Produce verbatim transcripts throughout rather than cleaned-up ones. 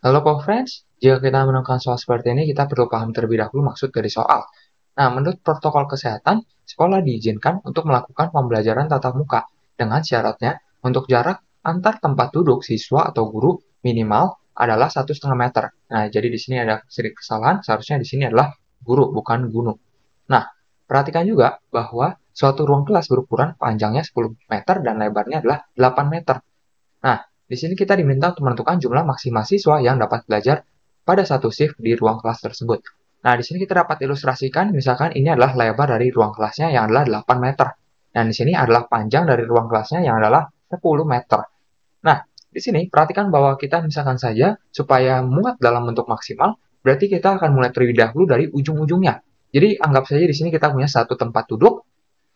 Lalu coverage, jika kita menemukan soal seperti ini, kita perlu paham terlebih dahulu maksud dari soal. Nah, menurut protokol kesehatan, sekolah diizinkan untuk melakukan pembelajaran tatap muka dengan syaratnya untuk jarak antar tempat duduk siswa atau guru minimal adalah satu koma lima meter. Nah, jadi di sini ada sedikit kesalahan, seharusnya di sini adalah guru, bukan gunung. Nah, perhatikan juga bahwa suatu ruang kelas berukuran panjangnya sepuluh meter dan lebarnya adalah delapan meter. Nah, di sini kita diminta untuk menentukan jumlah maksimal siswa yang dapat belajar pada satu shift di ruang kelas tersebut. Nah, di sini kita dapat ilustrasikan, misalkan ini adalah lebar dari ruang kelasnya yang adalah delapan meter. Dan di sini adalah panjang dari ruang kelasnya yang adalah sepuluh meter. Nah, di sini perhatikan bahwa kita misalkan saja supaya muat dalam bentuk maksimal, berarti kita akan mulai terlebih dahulu dari ujung-ujungnya. Jadi, anggap saja di sini kita punya satu tempat duduk.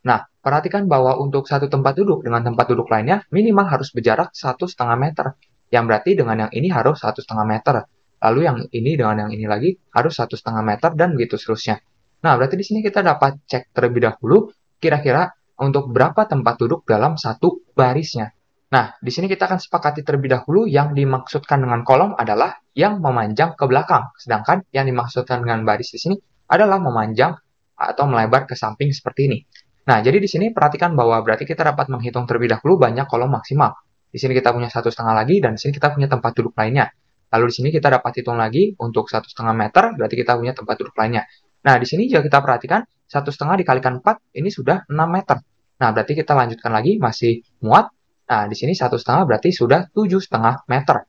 Nah, perhatikan bahwa untuk satu tempat duduk dengan tempat duduk lainnya minimal harus berjarak satu koma lima meter. Yang berarti dengan yang ini harus satu koma lima meter. Lalu yang ini dengan yang ini lagi harus satu koma lima meter dan begitu seterusnya. Nah, berarti di sini kita dapat cek terlebih dahulu kira-kira untuk berapa tempat duduk dalam satu barisnya. Nah, di sini kita akan sepakati terlebih dahulu yang dimaksudkan dengan kolom adalah yang memanjang ke belakang. Sedangkan yang dimaksudkan dengan baris di sini adalah memanjang atau melebar ke samping seperti ini. Nah, jadi di sini perhatikan bahwa berarti kita dapat menghitung terlebih dahulu banyak kolom maksimal. Di sini kita punya satu setengah lagi, dan di sini kita punya tempat duduk lainnya. Lalu di sini kita dapat hitung lagi untuk satu setengah meter, berarti kita punya tempat duduk lainnya. Nah, di sini jika kita perhatikan, satu setengah dikalikan empat, ini sudah enam meter. Nah, berarti kita lanjutkan lagi, masih muat. Nah, di sini satu setengah berarti sudah tujuh setengah meter.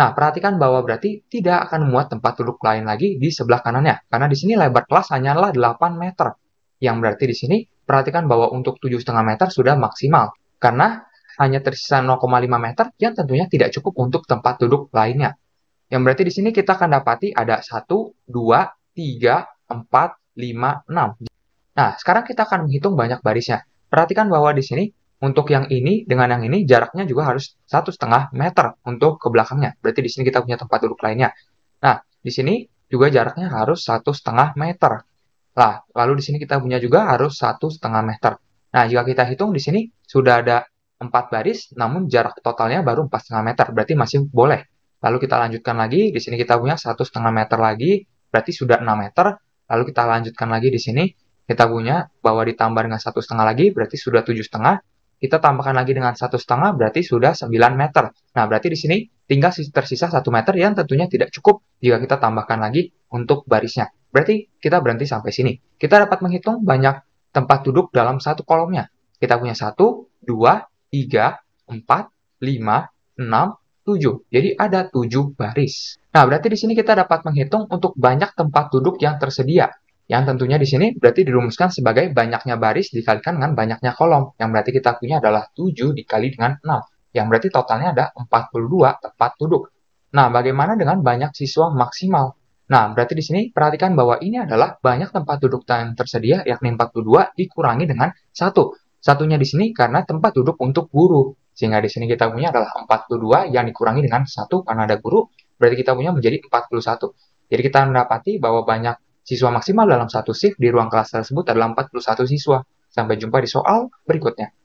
Nah, perhatikan bahwa berarti tidak akan muat tempat duduk lain lagi di sebelah kanannya, karena di sini lebar kelas hanyalah delapan meter. Yang berarti di sini perhatikan bahwa untuk tujuh koma lima meter sudah maksimal, karena hanya tersisa nol koma lima meter yang tentunya tidak cukup untuk tempat duduk lainnya. Yang berarti di sini kita akan dapati ada satu, dua, tiga, empat, lima, enam. Nah, sekarang kita akan menghitung banyak barisnya. Perhatikan bahwa di sini untuk yang ini dengan yang ini jaraknya juga harus satu koma lima meter untuk ke belakangnya. Berarti di sini kita punya tempat duduk lainnya. Nah, di sini juga jaraknya harus satu koma lima meter. Lah, lalu di sini kita punya juga harus satu koma lima meter. Nah, jika kita hitung di sini sudah ada empat baris, namun jarak totalnya baru empat koma lima meter, berarti masih boleh. Lalu kita lanjutkan lagi, di sini kita punya satu koma lima meter lagi, berarti sudah enam meter. Lalu kita lanjutkan lagi di sini, kita punya bahwa ditambah dengan satu koma lima lagi, berarti sudah tujuh koma lima. Kita tambahkan lagi dengan satu koma lima, berarti sudah sembilan meter. Nah, berarti di sini tinggal tersisa satu meter yang tentunya tidak cukup jika kita tambahkan lagi untuk barisnya. Berarti kita berhenti sampai sini. Kita dapat menghitung banyak tempat duduk dalam satu kolomnya. Kita punya satu, dua, tiga, empat, lima, enam, tujuh. Jadi ada tujuh baris. Nah, berarti di sini kita dapat menghitung untuk banyak tempat duduk yang tersedia. Yang tentunya di sini berarti dirumuskan sebagai banyaknya baris dikalikan dengan banyaknya kolom. Yang berarti kita punya adalah tujuh dikali dengan enam. Yang berarti totalnya ada empat puluh dua tempat duduk. Nah, bagaimana dengan banyak siswa maksimal? Nah, berarti di sini perhatikan bahwa ini adalah banyak tempat duduk yang tersedia, yakni empat puluh dua dikurangi dengan satu. Satunya di sini karena tempat duduk untuk guru. Sehingga di sini kita punya adalah empat puluh dua yang dikurangi dengan satu karena ada guru, berarti kita punya menjadi empat puluh satu. Jadi kita mendapati bahwa banyak siswa maksimal dalam satu shift di ruang kelas tersebut adalah empat puluh satu siswa. Sampai jumpa di soal berikutnya.